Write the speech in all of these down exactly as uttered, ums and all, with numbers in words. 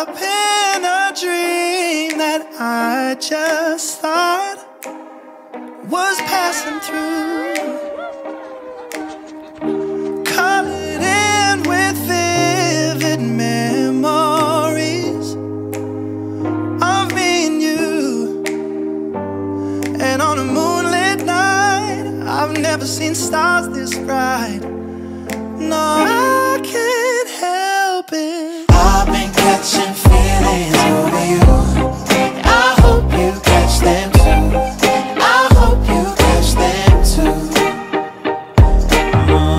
up in a dream that I just thought was passing through, colored in with vivid memories of me and you. And on a moonlit night, I've never seen stars this bright. No, I can't help it. I've been catching feelings over you. I hope you catch them too. I hope you catch them too.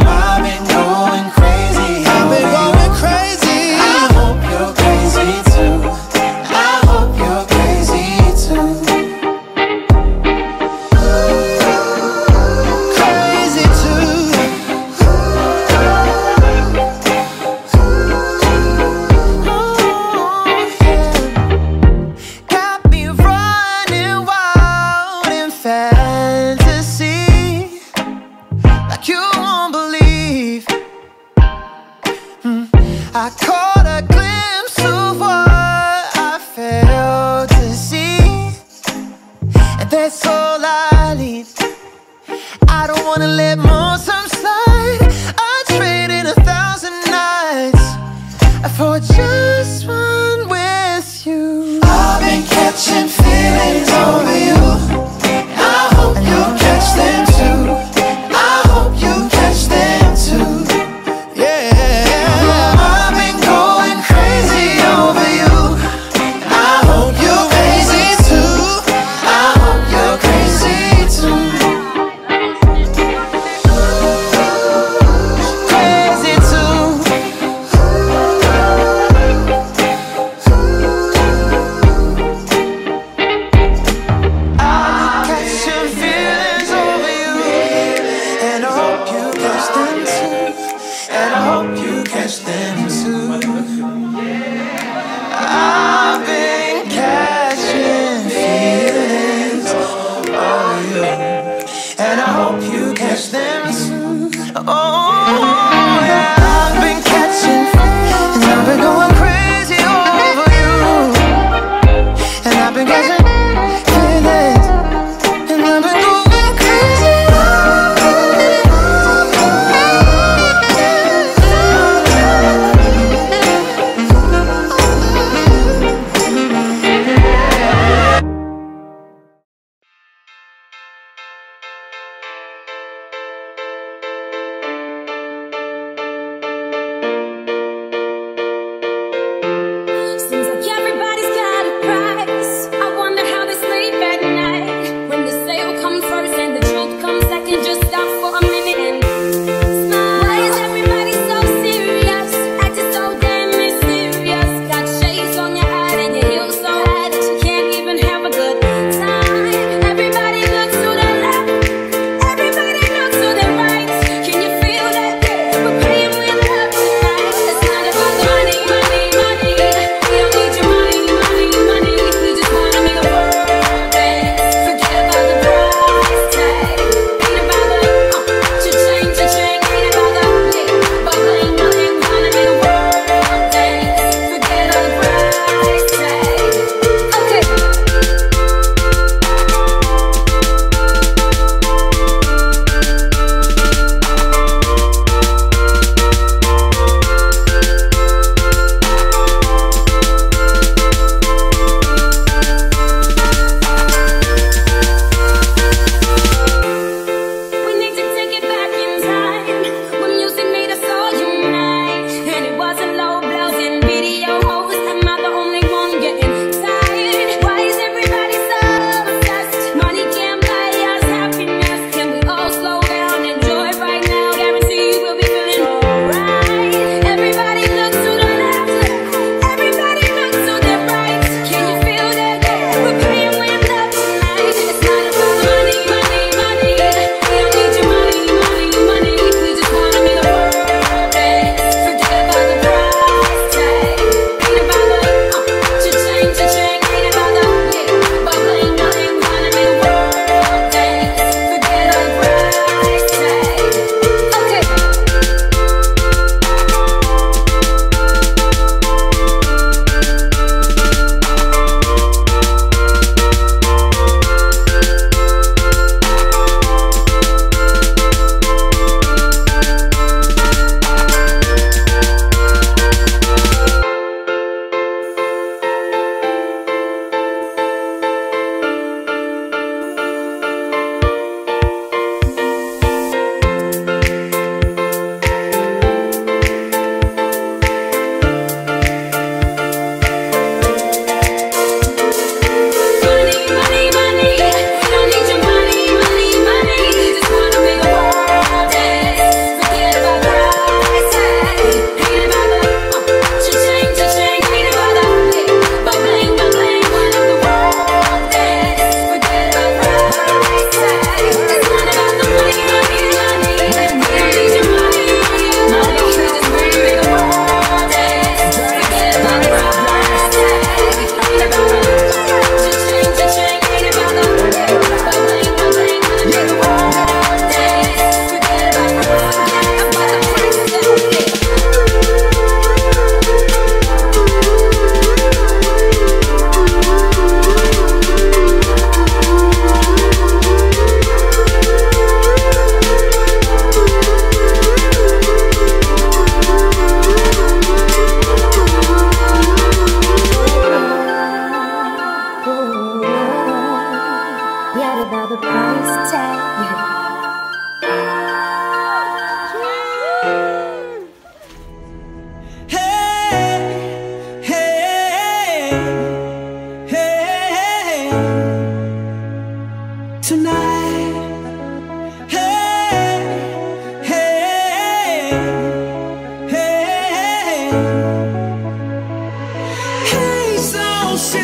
I've been going crazy. I've been going crazy. I hope you're crazy too. I hope you're crazy too. Ooh, crazy too. Ooh, ooh, ooh, yeah. Got me running wild in fantasy, like you won't believe. mm. I caught a glimpse of what I failed to see, and that's all I need. I don't wanna let momentum slide. I traded a thousand nights for just one with you. I've been catching feelings over you. I hope you catch them too. I hope you catch them too. Yeah, I've been going crazy over you. I hope you're crazy too. I hope you're crazy too. Crazy too.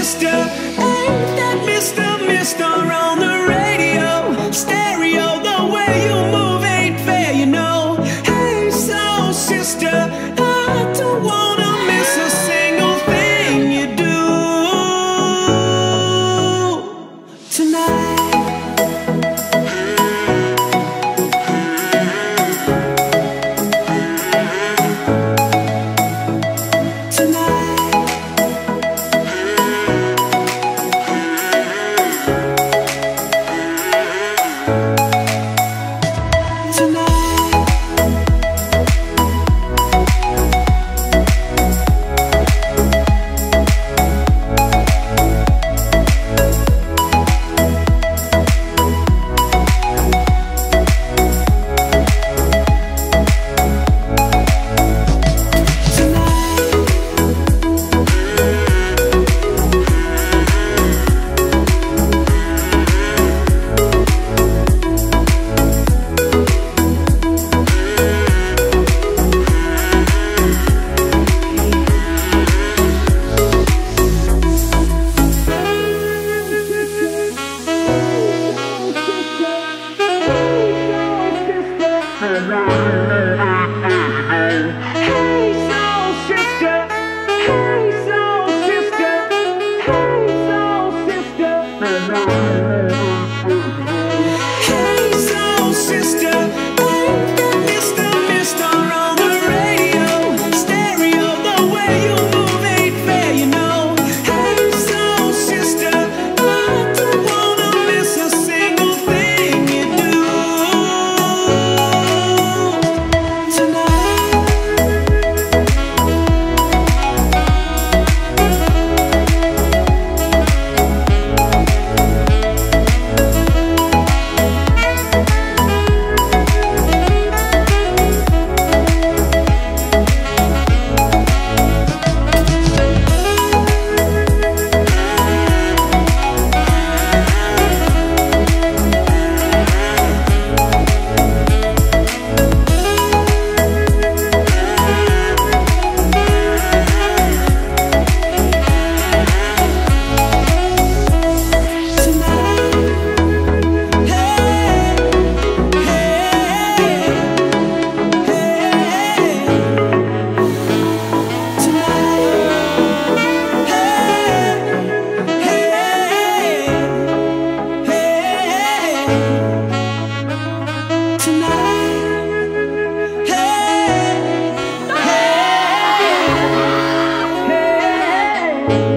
mister, ain't that mister, mister on the radio, stereo, the way you move ain't fair, you know. Hey, soul sister, I don't wanna miss a single thing you do tonight. Thank you.